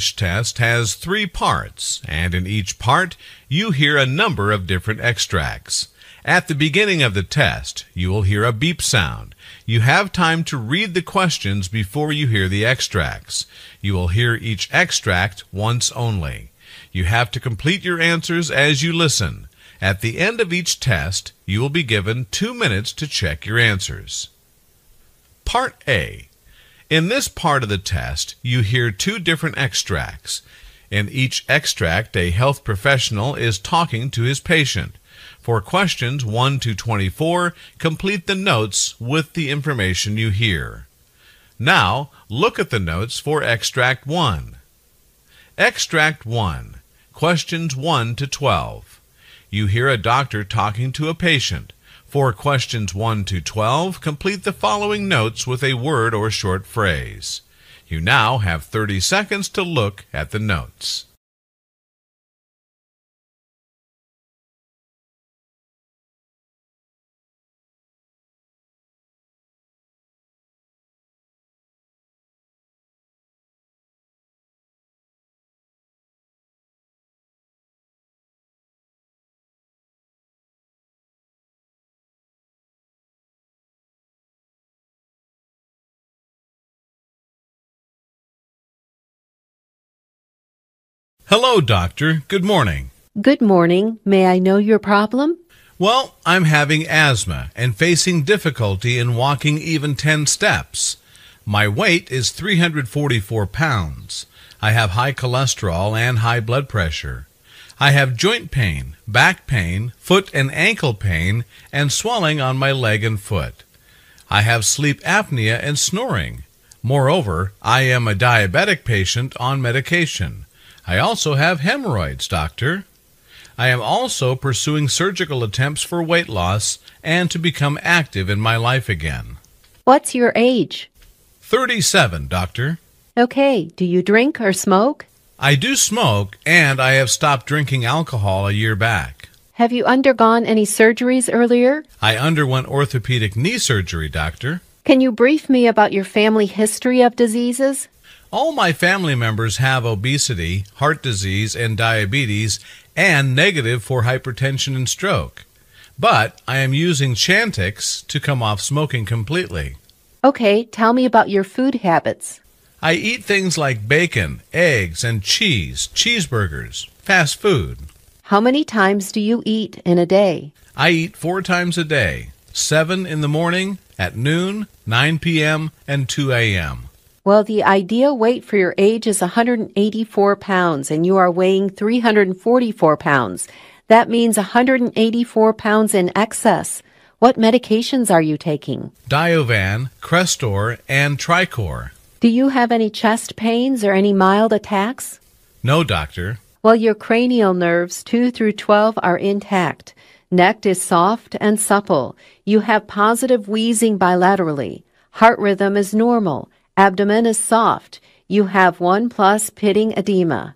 English test has 3 parts, and in each part you hear a number of different extracts. At the beginning of the test, you will hear a beep sound. You have time to read the questions before you hear the extracts. You will hear each extract once only. You have to complete your answers as you listen. At the end of each test, you will be given 2 minutes to check your answers. Part A. In this part of the test, you hear 2 different extracts. In each extract, a health professional is talking to his patient. For questions 1 to 24, complete the notes with the information you hear. Now, look at the notes for Extract 1. Extract 1. Questions 1 to 12. You hear a doctor talking to a patient. For questions 1 to 12, complete the following notes with a word or short phrase. You now have 30 seconds to look at the notes. Hello, doctor. Good morning. Good morning. May I know your problem? Well, I'm having asthma and facing difficulty in walking even 10 steps. My weight is 344 pounds. I have high cholesterol and high blood pressure. I have joint pain, back pain, foot and ankle pain, and swelling on my leg and foot. I have sleep apnea and snoring. Moreover, I am a diabetic patient on medication. I also have hemorrhoids, doctor. I am also pursuing surgical attempts for weight loss and to become active in my life again. What's your age? 37, doctor. Okay. Do you drink or smoke? I do smoke, and I have stopped drinking alcohol a year back. Have you undergone any surgeries earlier? I underwent orthopedic knee surgery, doctor. Can you brief me about your family history of diseases? All my family members have obesity, heart disease, and diabetes, and negative for hypertension and stroke. But I am using Chantix to come off smoking completely. Okay, tell me about your food habits. I eat things like bacon, eggs, and cheese, cheeseburgers, fast food. How many times do you eat in a day? I eat 4 times a day, 7 in the morning, at noon, 9 p.m., and 2 a.m. Well, the ideal weight for your age is 184 pounds, and you are weighing 344 pounds. That means 184 pounds in excess. What medications are you taking? Diovan, Crestor, and Tricor. Do you have any chest pains or any mild attacks? No, doctor. Well, your cranial nerves 2 through 12 are intact. Neck is soft and supple. You have positive wheezing bilaterally. Heart rhythm is normal. Abdomen is soft. You have 1+ pitting edema.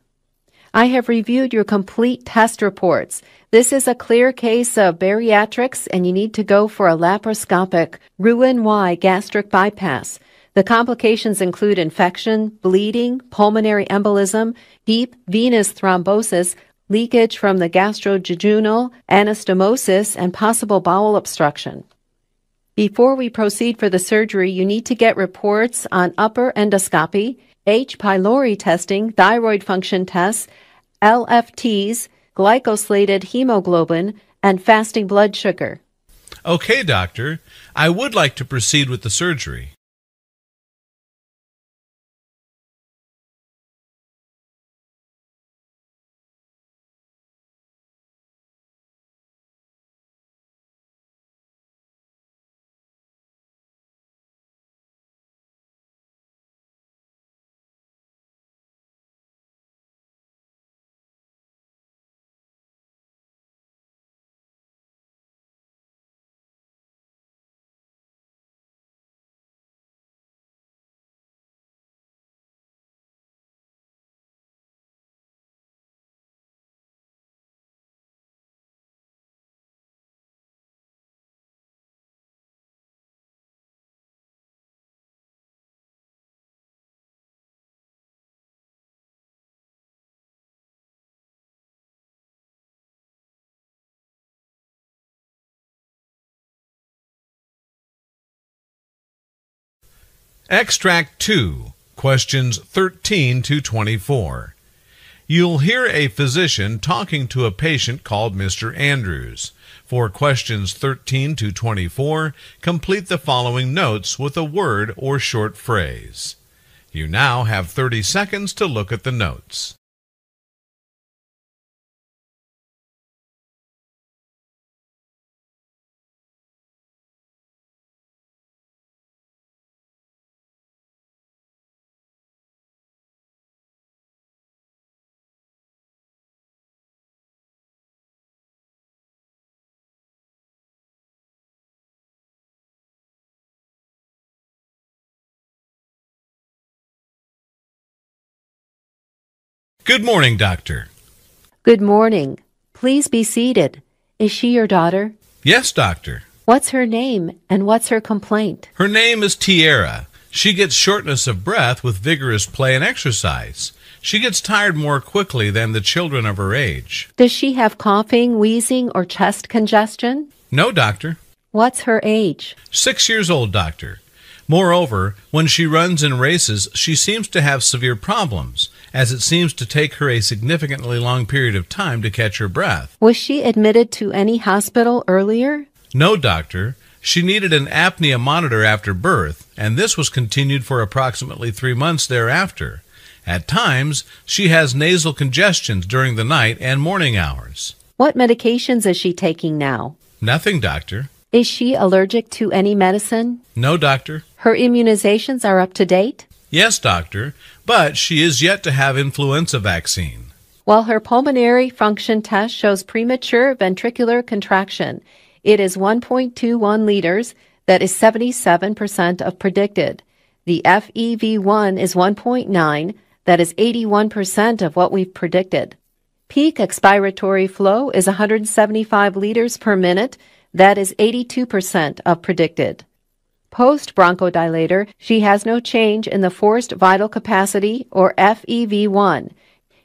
I have reviewed your complete test reports. This is a clear case of bariatrics, and you need to go for a laparoscopic Roux-en-Y gastric bypass. The complications include infection, bleeding, pulmonary embolism, deep venous thrombosis, leakage from the gastrojejunal, anastomosis, and possible bowel obstruction. Before we proceed for the surgery, you need to get reports on upper endoscopy, H. pylori testing, thyroid function tests, LFTs, glycosylated hemoglobin, and fasting blood sugar. Okay, doctor. I would like to proceed with the surgery. Extract 2, questions 13 to 24. You'll hear a physician talking to a patient called Mr. Andrews. For questions 13 to 24, complete the following notes with a word or short phrase. You now have 30 seconds to look at the notes. Good morning, doctor. Good morning. Please be seated. Is she your daughter? Yes, doctor. What's her name and what's her complaint? Her name is Tierra. She gets shortness of breath with vigorous play and exercise. She gets tired more quickly than the children of her age. Does she have coughing, wheezing, or chest congestion? No, doctor. What's her age? 6 years old, doctor. Moreover, when she runs in races, she seems to have severe problems, as it seems to take her a significantly long period of time to catch her breath. Was she admitted to any hospital earlier? No, doctor. She needed an apnea monitor after birth, and this was continued for approximately 3 months thereafter. At times, she has nasal congestions during the night and morning hours. What medications is she taking now? Nothing, doctor. Is she allergic to any medicine? No, doctor. Her immunizations are up to date? Yes, doctor, but she is yet to have influenza vaccine. While her pulmonary function test shows premature ventricular contraction, it is 1.21 liters, that is 77% of predicted. The FEV1 is 1.9, that is 81% of what we've predicted. Peak expiratory flow is 175 liters per minute, that is 82% of predicted. Post-bronchodilator, she has no change in the forced vital capacity or FEV1.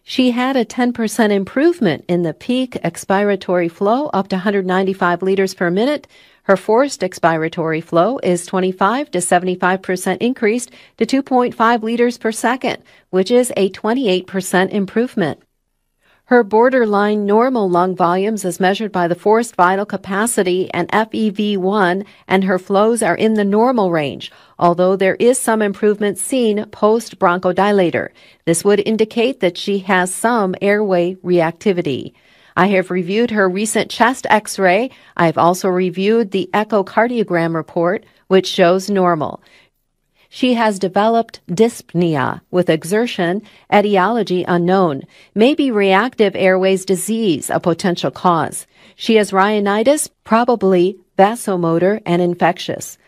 She had a 10% improvement in the peak expiratory flow up to 195 liters per minute. Her forced expiratory flow is 25 to 75% increased to 2.5 liters per second, which is a 28% improvement. Her borderline normal lung volumes is measured by the forced vital capacity and FEV1, and her flows are in the normal range, although there is some improvement seen post-bronchodilator. This would indicate that she has some airway reactivity. I have reviewed her recent chest X-ray. I have also reviewed the echocardiogram report, which shows normal. She has developed dyspnea with exertion, etiology unknown, maybe reactive airways disease, a potential cause. She has rhinitis, probably vasomotor and infectious.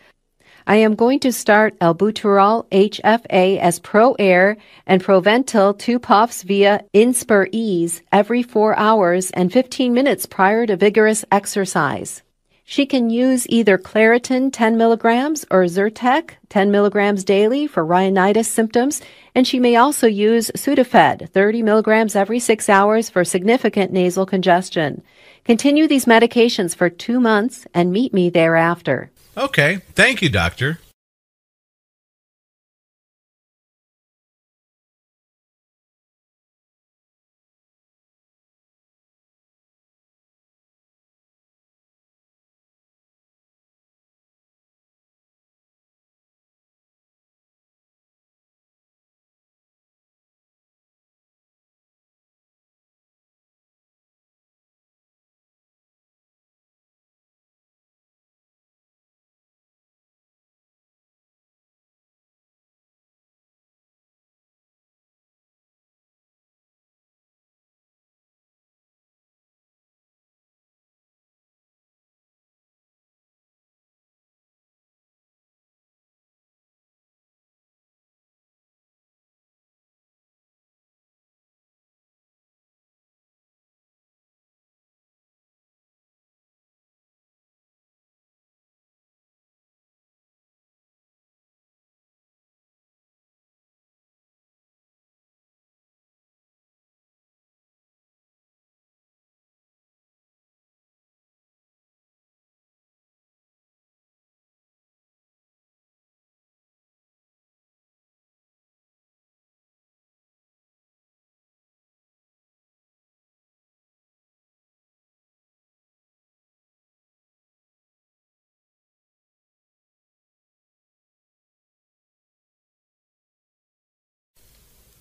I am going to start albuterol HFA as pro-air and pro-ventil 2 puffs via Inspir-Ease every 4 hours and 15 minutes prior to vigorous exercise. She can use either Claritin 10 milligrams or Zyrtec 10 milligrams daily for rhinitis symptoms, and she may also use Sudafed 30 milligrams every 6 hours for significant nasal congestion. Continue these medications for 2 months and meet me thereafter. Okay, thank you, doctor.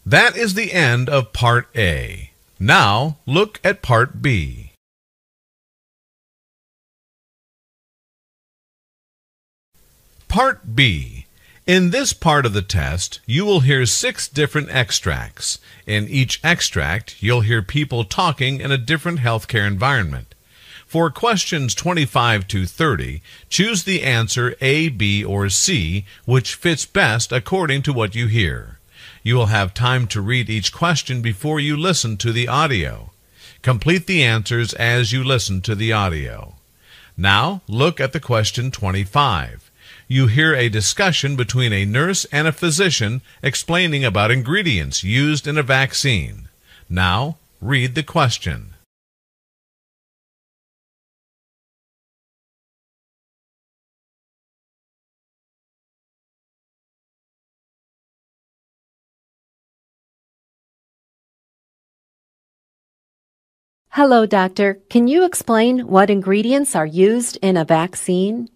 That is the end of Part A. Now look at Part B. Part B. In this part of the test, you will hear 6 different extracts. In each extract, you'll hear people talking in a different healthcare environment. For questions 25 to 30, choose the answer A, B, or C, which fits best according to what you hear. You will have time to read each question before you listen to the audio. Complete the answers as you listen to the audio. Now, look at the question 25. You hear a discussion between a nurse and a physician explaining about ingredients used in a vaccine. Now, read the question. Hello, doctor. Can you explain what ingredients are used in a vaccine?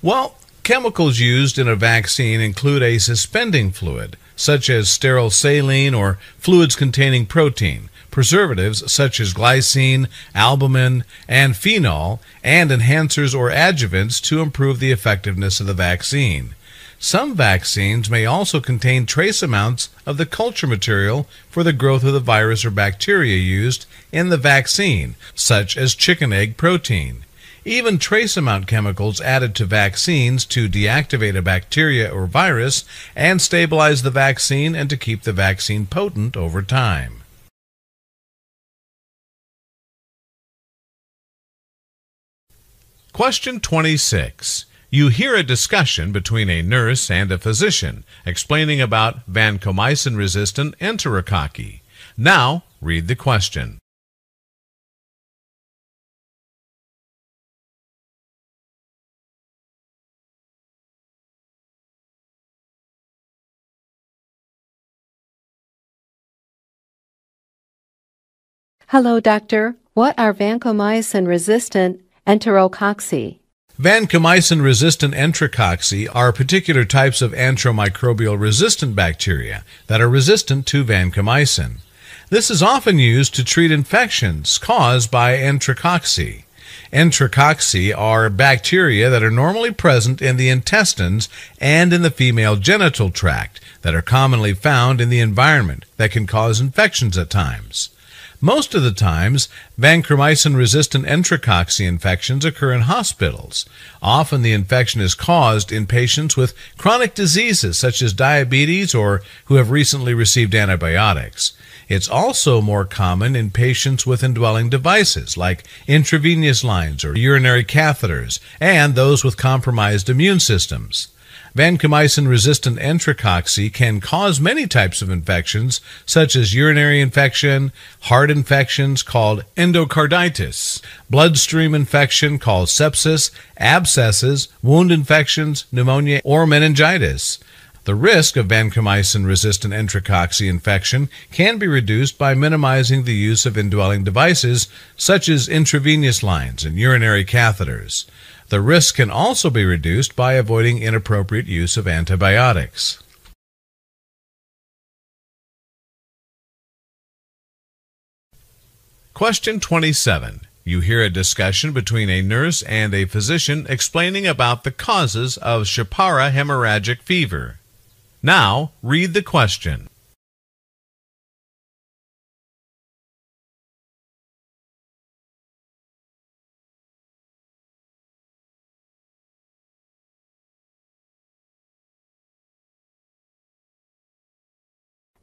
Well, chemicals used in a vaccine include a suspending fluid, such as sterile saline or fluids containing protein, preservatives such as glycine, albumin, and phenol, and enhancers or adjuvants to improve the effectiveness of the vaccine. Some vaccines may also contain trace amounts of the culture material for the growth of the virus or bacteria used in the vaccine, such as chicken egg protein. Even trace amount chemicals added to vaccines to deactivate a bacteria or virus and stabilize the vaccine and to keep the vaccine potent over time. Question 26. You hear a discussion between a nurse and a physician explaining about vancomycin-resistant enterococci. Now, read the question. Hello, doctor. What are vancomycin-resistant enterococci? Vancomycin-resistant enterococci are particular types of antimicrobial-resistant bacteria that are resistant to vancomycin. This is often used to treat infections caused by enterococci. Enterococci are bacteria that are normally present in the intestines and in the female genital tract that are commonly found in the environment that can cause infections at times. Most of the times, vancomycin-resistant enterococci infections occur in hospitals. Often the infection is caused in patients with chronic diseases such as diabetes or who have recently received antibiotics. It's also more common in patients with indwelling devices like intravenous lines or urinary catheters and those with compromised immune systems. Vancomycin-resistant enterococci can cause many types of infections, such as urinary infection, heart infections called endocarditis, bloodstream infection called sepsis, abscesses, wound infections, pneumonia, or meningitis. The risk of vancomycin-resistant enterococci infection can be reduced by minimizing the use of indwelling devices, such as intravenous lines and urinary catheters. The risk can also be reduced by avoiding inappropriate use of antibiotics. Question 27. You hear a discussion between a nurse and a physician explaining about the causes of Chapare hemorrhagic fever. Now, read the question.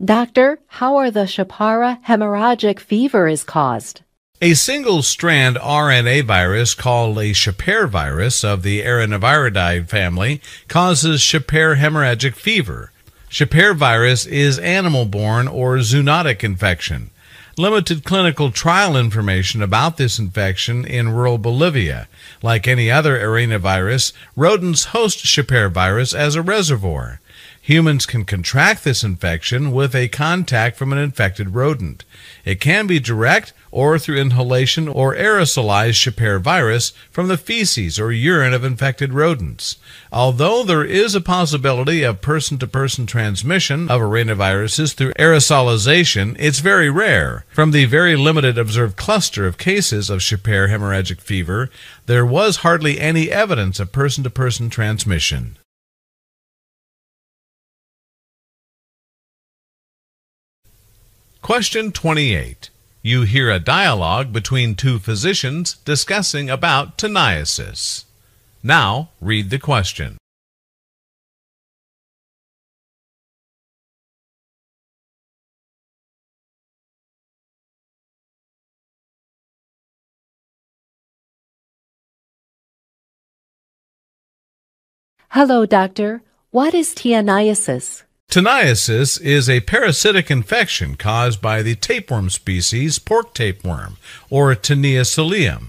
Doctor, how are the Chapare hemorrhagic fever is caused? A single-strand RNA virus called a Chapare virus of the Arenaviridae family causes Chapare hemorrhagic fever. Chapare virus is animal-borne or zoonotic infection. Limited clinical trial information about this infection in rural Bolivia. Like any other arenavirus, rodents host Chapare virus as a reservoir. Humans can contract this infection with a contact from an infected rodent. It can be direct or through inhalation or aerosolized Chapare virus from the feces or urine of infected rodents. Although there is a possibility of person-to-person transmission of arenaviruses through aerosolization, it's very rare. From the very limited observed cluster of cases of Chapare hemorrhagic fever, there was hardly any evidence of person-to-person transmission. Question 28. You hear a dialogue between two physicians discussing about teniasis. Now, read the question. Hello, doctor. What is teniasis? Teniasis is a parasitic infection caused by the tapeworm species pork tapeworm, or Taenia solium,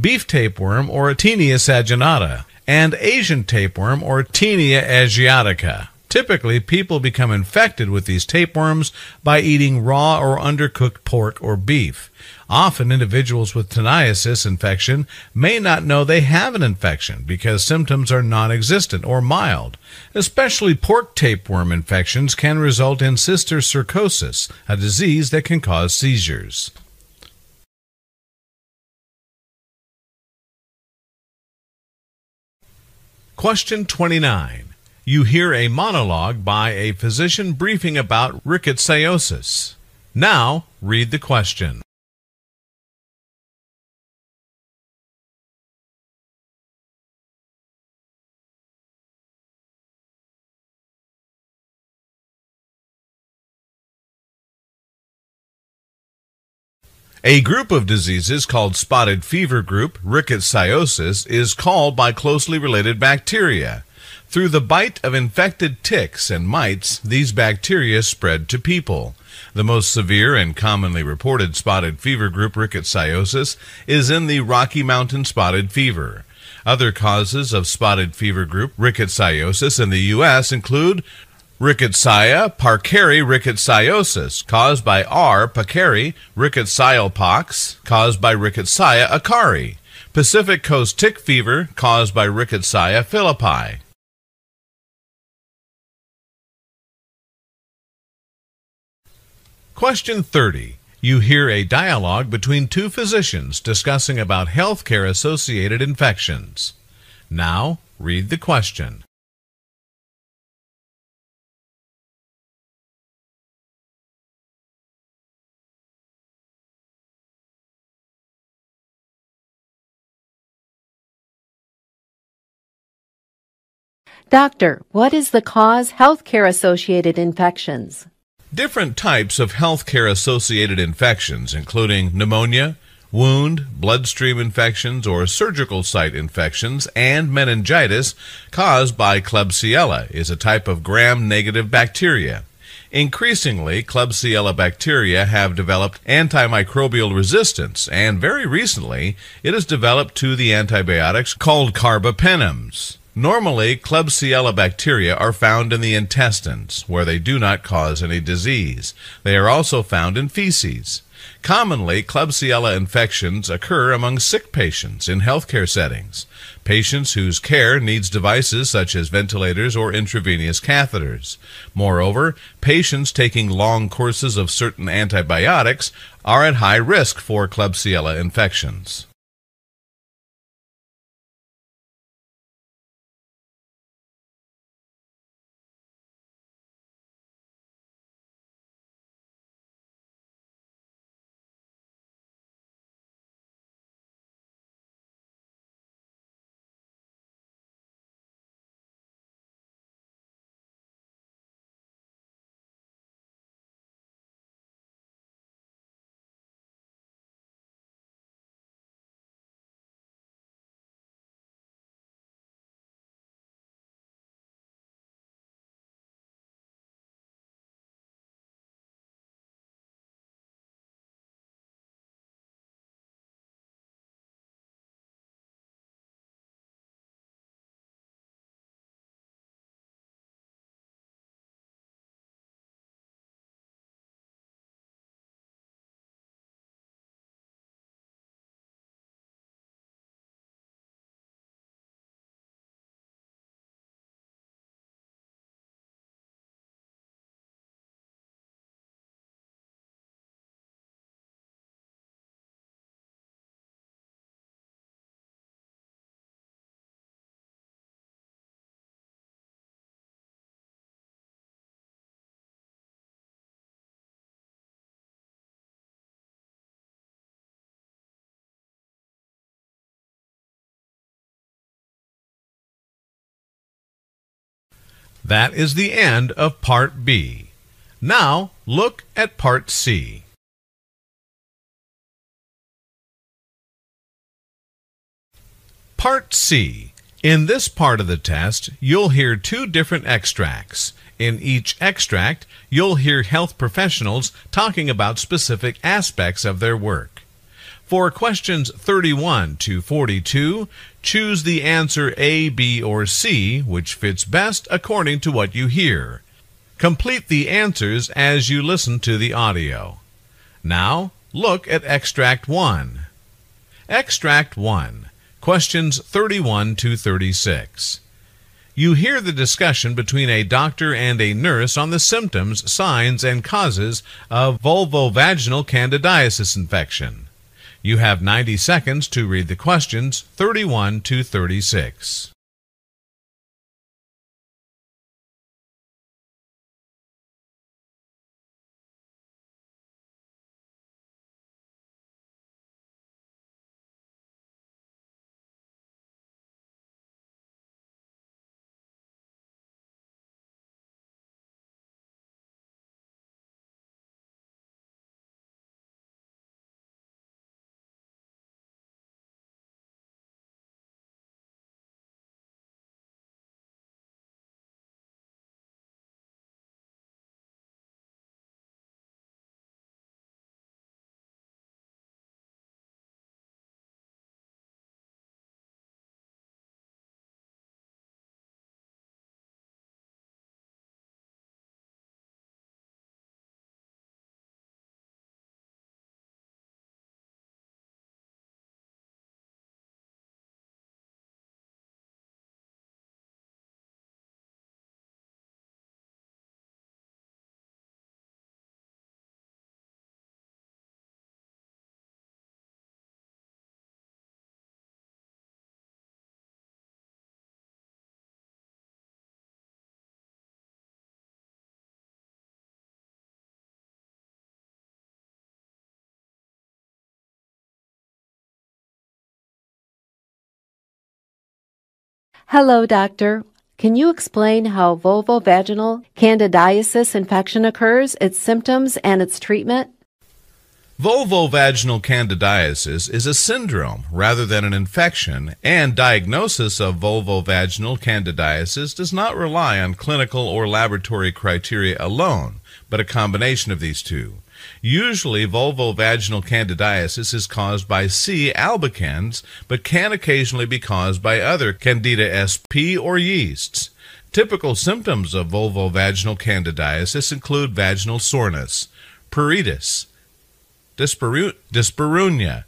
beef tapeworm, or Taenia saginata, and Asian tapeworm, or Taenia asiatica. Typically, people become infected with these tapeworms by eating raw or undercooked pork or beef. Often, individuals with teniasis infection may not know they have an infection because symptoms are non-existent or mild. Especially pork tapeworm infections can result in cyster sarcosis, a disease that can cause seizures. Question 29. You hear a monologue by a physician briefing about rickettsiosis. Now, read the question. A group of diseases called spotted fever group rickettsiosis is called by closely related bacteria. Through the bite of infected ticks and mites, these bacteria spread to people. The most severe and commonly reported spotted fever group rickettsiosis is in the Rocky Mountain spotted fever. Other causes of spotted fever group rickettsiosis in the U.S. include Rickettsia parkeri rickettsiosis, caused by R. parkeri, rickettsial pox, caused by Rickettsia akari, Pacific Coast tick fever, caused by Rickettsia philippi. Question 30. You hear a dialogue between two physicians discussing about healthcare-associated infections. Now, read the question. Doctor, what is the cause healthcare-associated infections? Different types of healthcare-associated infections, including pneumonia, wound, bloodstream infections, or surgical site infections, and meningitis caused by Klebsiella, is a type of gram-negative bacteria. Increasingly, Klebsiella bacteria have developed antimicrobial resistance, and very recently, it has developed to the antibiotics called carbapenems. Normally, Klebsiella bacteria are found in the intestines, where they do not cause any disease. They are also found in feces. Commonly, Klebsiella infections occur among sick patients in healthcare settings, patients whose care needs devices such as ventilators or intravenous catheters. Moreover, patients taking long courses of certain antibiotics are at high risk for Klebsiella infections. That is the end of Part B. Now look at Part C. Part C. In this part of the test, you'll hear two different extracts. In each extract, you'll hear health professionals talking about specific aspects of their work. For questions 31 to 42, choose the answer A, B, or C, which fits best according to what you hear. Complete the answers as you listen to the audio. Now, look at Extract 1. Extract 1. Questions 31 to 36. You hear the discussion between a doctor and a nurse on the symptoms, signs, and causes of vulvovaginal candidiasis infection. You have 90 seconds to read the questions 31 to 36. Hello, doctor. Can you explain how vulvovaginal candidiasis infection occurs, its symptoms, and its treatment? Vulvovaginal candidiasis is a syndrome rather than an infection, and diagnosis of vulvovaginal candidiasis does not rely on clinical or laboratory criteria alone, but a combination of these two. Usually, vulvovaginal candidiasis is caused by C. albicans, but can occasionally be caused by other Candida sp or yeasts. Typical symptoms of vulvovaginal candidiasis include vaginal soreness, pruritus, dyspareunia,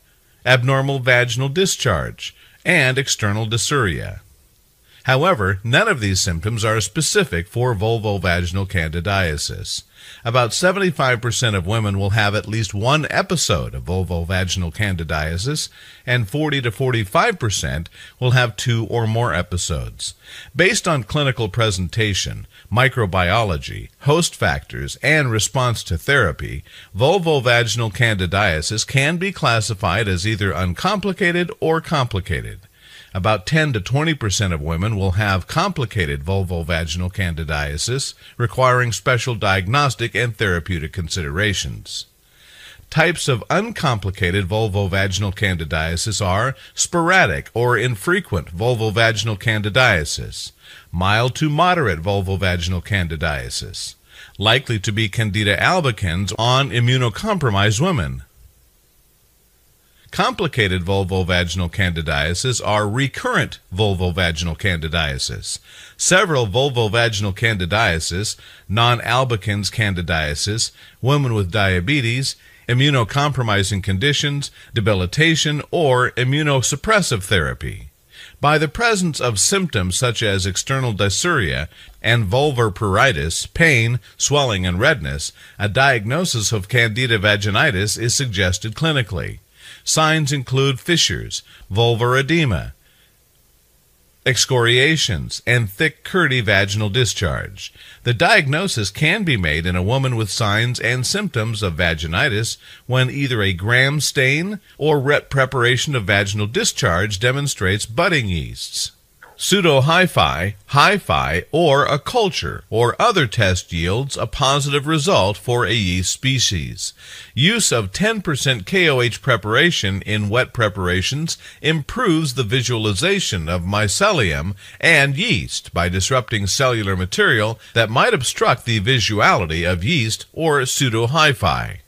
abnormal vaginal discharge, and external dysuria. However, none of these symptoms are specific for vulvovaginal candidiasis. About 75% of women will have at least one episode of vulvovaginal candidiasis, and 40 to 45% will have two or more episodes. Based on clinical presentation, microbiology, host factors, and response to therapy, vulvovaginal candidiasis can be classified as either uncomplicated or complicated. About 10 to 20% of women will have complicated vulvovaginal candidiasis, requiring special diagnostic and therapeutic considerations. Types of uncomplicated vulvovaginal candidiasis are sporadic or infrequent vulvovaginal candidiasis, mild to moderate vulvovaginal candidiasis, likely to be Candida albicans on immunocompromised women. Complicated vulvovaginal candidiasis are recurrent vulvovaginal candidiasis. Several vulvovaginal candidiasis, non-albicans candidiasis, women with diabetes, immunocompromising conditions, debilitation, or immunosuppressive therapy. By the presence of symptoms such as external dysuria and vulvar pruritus, pain, swelling, and redness, a diagnosis of Candida vaginitis is suggested clinically. Signs include fissures, vulvar edema, excoriations, and thick, curdy vaginal discharge. The diagnosis can be made in a woman with signs and symptoms of vaginitis when either a gram stain or RET preparation of vaginal discharge demonstrates budding yeasts. pseudo-hyphae, hyphae, or a culture or other test yields a positive result for a yeast species. Use of 10% KOH preparation in wet preparations improves the visualization of mycelium and yeast by disrupting cellular material that might obstruct the visuality of yeast or pseudo-hyphae.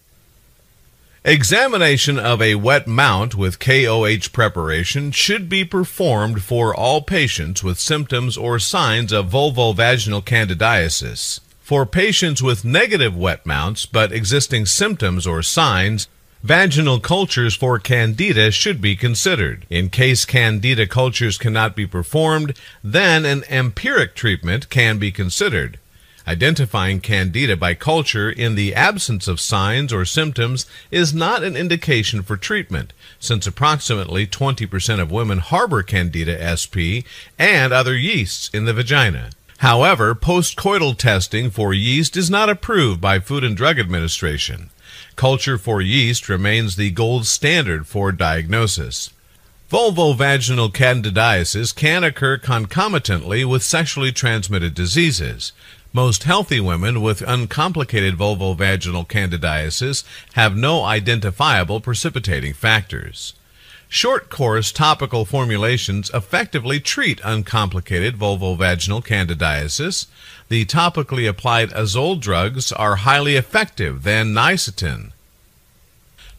Examination of a wet mount with KOH preparation should be performed for all patients with symptoms or signs of vulvovaginal candidiasis. For patients with negative wet mounts but existing symptoms or signs, vaginal cultures for Candida should be considered. In case Candida cultures cannot be performed, then an empiric treatment can be considered. Identifying Candida by culture in the absence of signs or symptoms is not an indication for treatment, since approximately 20% of women harbor Candida sp and other yeasts in the vagina. However, postcoital testing for yeast is not approved by Food and Drug Administration. Culture for yeast remains the gold standard for diagnosis. Vulvovaginal candidiasis can occur concomitantly with sexually transmitted diseases. Most healthy women with uncomplicated vulvovaginal candidiasis have no identifiable precipitating factors. Short-course topical formulations effectively treat uncomplicated vulvovaginal candidiasis. The topically applied azole drugs are highly effective than Nystatin.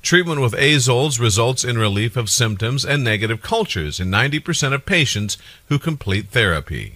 Treatment with azoles results in relief of symptoms and negative cultures in 90% of patients who complete therapy.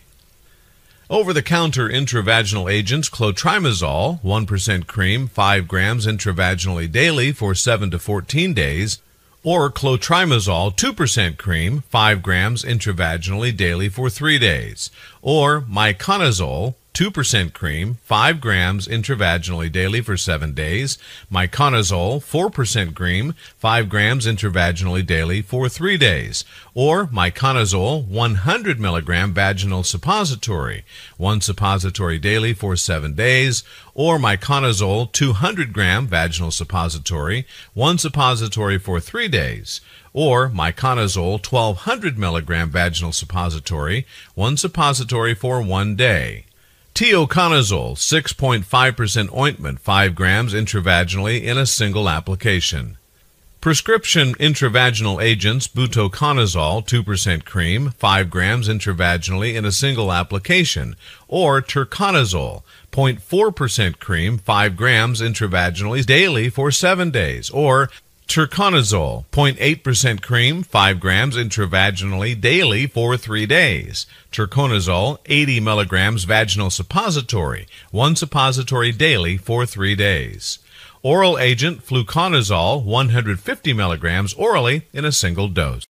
Over-the-counter intravaginal agents clotrimazole, 1% cream, 5 grams intravaginally daily for 7 to 14 days, or clotrimazole, 2% cream, 5 grams intravaginally daily for 3 days, or miconazole, 2% cream, 5 grams intravaginally daily for 7 days, miconazole, 4% cream, 5 grams intravaginally daily for 3 days, or miconazole 100 mg vaginal suppository, 1 suppository daily for 7 days, or miconazole 200 gram vaginal suppository, 1 suppository for 3 days, or miconazole 1200 mg vaginal suppository, 1 suppository for 1 day. Teoconazole, 6.5% ointment, 5 grams intravaginally in a single application. Prescription intravaginal agents butoconazole, 2% cream, 5 grams intravaginally in a single application, or terconazole, 0.4% cream, 5 grams intravaginally daily for 7 days, or terconazole, 0.8% cream, 5 grams intravaginally daily for 3 days. Terconazole, 80 mg vaginal suppository, 1 suppository daily for 3 days. Oral agent fluconazole, 150 mg orally in a single dose.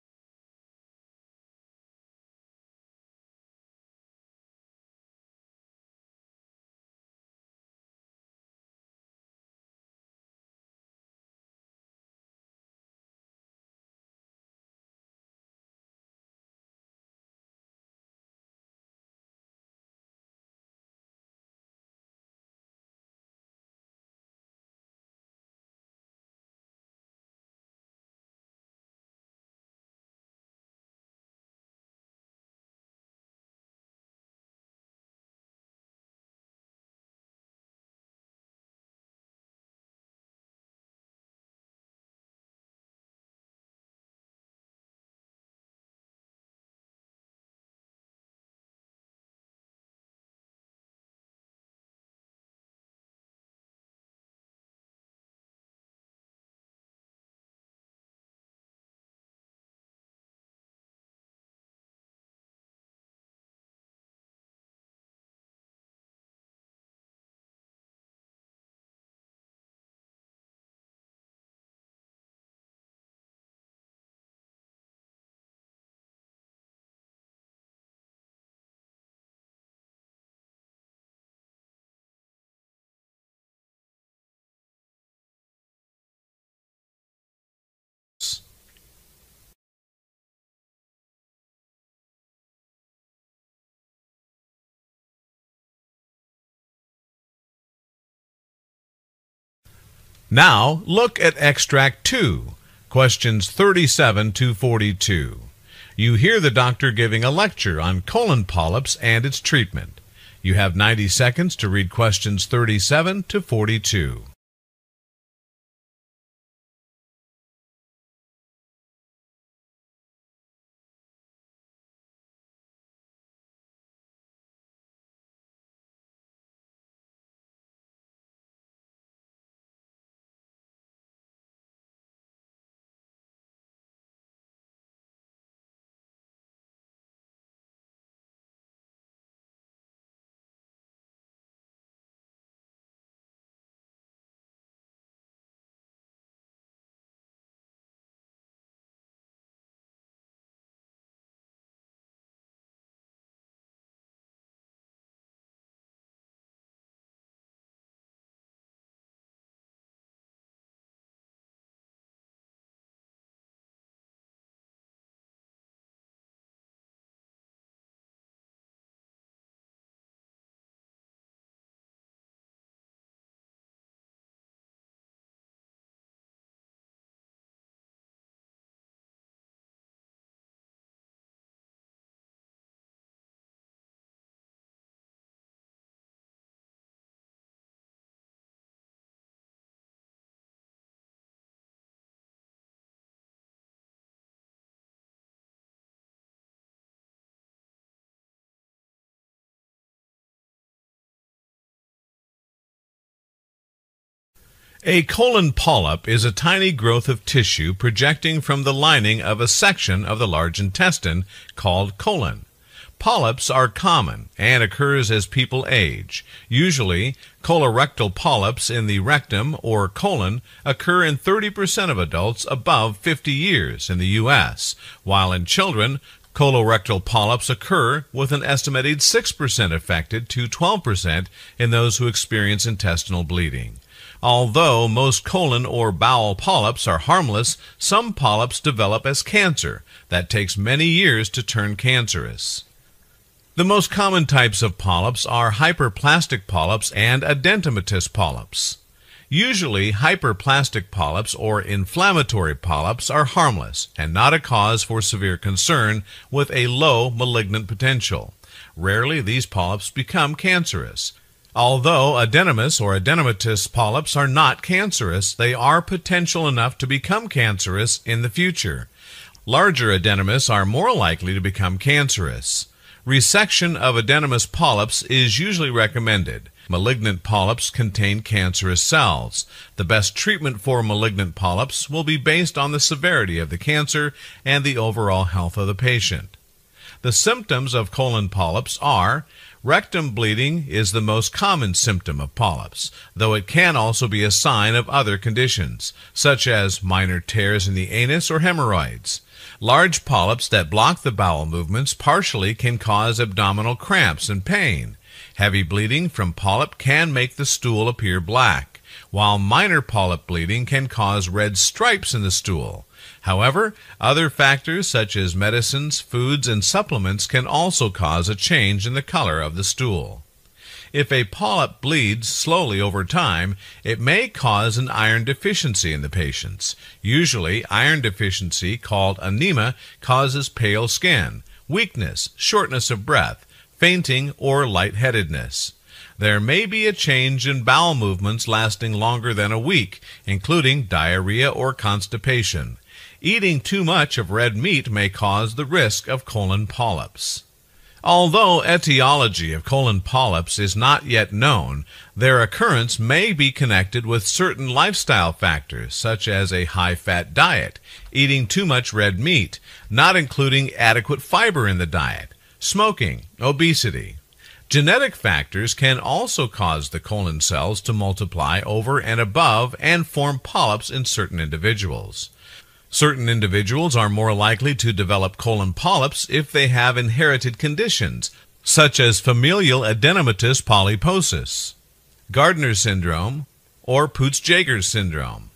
Now, look at Extract 2, questions 37 to 42. You hear the doctor giving a lecture on colon polyps and its treatment. You have 90 seconds to read questions 37 to 42. A colon polyp is a tiny growth of tissue projecting from the lining of a section of the large intestine called colon. Polyps are common and occurs as people age. Usually, colorectal polyps in the rectum or colon occur in 30% of adults above 50 years in the U.S., while in children, colorectal polyps occur with an estimated 6% affected to 12% in those who experience intestinal bleeding. Although most colon or bowel polyps are harmless, some polyps develop as cancer that takes many years to turn cancerous. The most common types of polyps are hyperplastic polyps and adenomatous polyps. Usually, hyperplastic polyps or inflammatory polyps are harmless and not a cause for severe concern with a low malignant potential. Rarely, these polyps become cancerous. Although adenomatous or adenomatous polyps are not cancerous, they are potential enough to become cancerous in the future. Larger adenomas are more likely to become cancerous. Resection of adenomatous polyps is usually recommended. Malignant polyps contain cancerous cells. The best treatment for malignant polyps will be based on the severity of the cancer and the overall health of the patient. The symptoms of colon polyps are: rectum bleeding is the most common symptom of polyps, though it can also be a sign of other conditions, such as minor tears in the anus or hemorrhoids. Large polyps that block the bowel movements partially can cause abdominal cramps and pain. Heavy bleeding from polyp can make the stool appear black, while minor polyp bleeding can cause red stripes in the stool. However, other factors such as medicines, foods, and supplements can also cause a change in the color of the stool. If a polyp bleeds slowly over time, it may cause an iron deficiency in the patients. Usually, iron deficiency, called anemia, causes pale skin, weakness, shortness of breath, fainting, or lightheadedness. There may be a change in bowel movements lasting longer than a week, including diarrhea or constipation. Eating too much of red meat may cause the risk of colon polyps. Although etiology of colon polyps is not yet known, their occurrence may be connected with certain lifestyle factors, such as a high-fat diet, eating too much red meat, not including adequate fiber in the diet, smoking, obesity. Genetic factors can also cause the colon cells to multiply over and above and form polyps in certain individuals. Certain individuals are more likely to develop colon polyps if they have inherited conditions, such as familial adenomatous polyposis, Gardner's syndrome, or Peutz-Jeghers syndrome.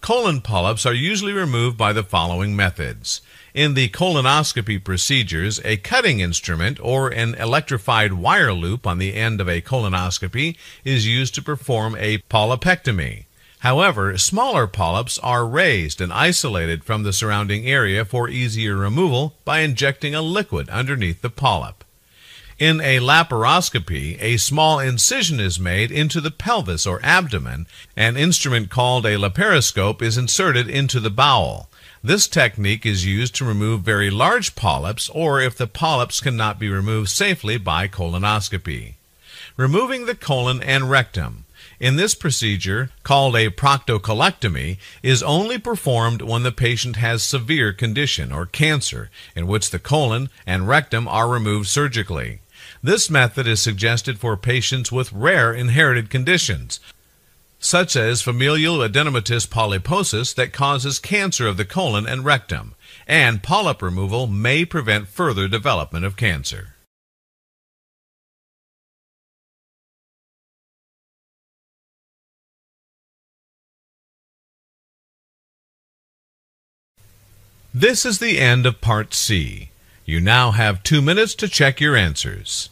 Colon polyps are usually removed by the following methods. In the colonoscopy procedures, a cutting instrument or an electrified wire loop on the end of a colonoscopy is used to perform a polypectomy. However, smaller polyps are raised and isolated from the surrounding area for easier removal by injecting a liquid underneath the polyp. In a laparoscopy, a small incision is made into the pelvis or abdomen. An instrument called a laparoscope is inserted into the bowel. This technique is used to remove very large polyps or if the polyps cannot be removed safely by colonoscopy. Removing the colon and rectum. In this procedure, called a proctocolectomy, is only performed when the patient has severe condition or cancer in which the colon and rectum are removed surgically. This method is suggested for patients with rare inherited conditions, such as familial adenomatous polyposis that causes cancer of the colon and rectum, and polyp removal may prevent further development of cancer. This is the end of Part C. You now have 2 minutes to check your answers.